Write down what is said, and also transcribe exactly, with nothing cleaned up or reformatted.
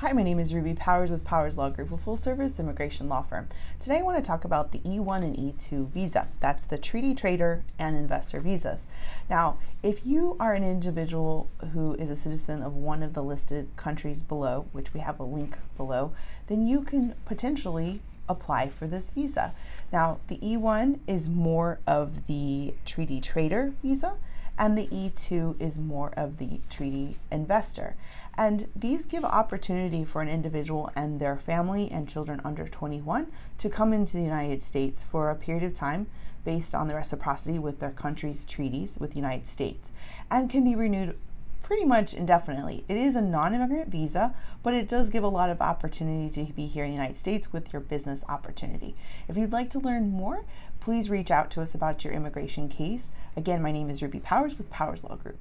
Hi, my name is Ruby Powers with Powers Law Group, a full-service immigration law firm. Today I want to talk about the E one and E two visa. That's the treaty trader and investor visas. Now, if you are an individual who is a citizen of one of the listed countries below, which we have a link below, then you can potentially apply for this visa. Now, the E one is more of the treaty trader visa, and the E two is more of the treaty investor. And these give opportunity for an individual and their family and children under twenty-one to come into the United States for a period of time based on the reciprocity with their country's treaties with the United States, and can be renewed pretty much indefinitely. It is a non-immigrant visa, but it does give a lot of opportunity to be here in the United States with your business opportunity. If you'd like to learn more, please reach out to us about your immigration case. Again, my name is Ruby Powers with Powers Law Group.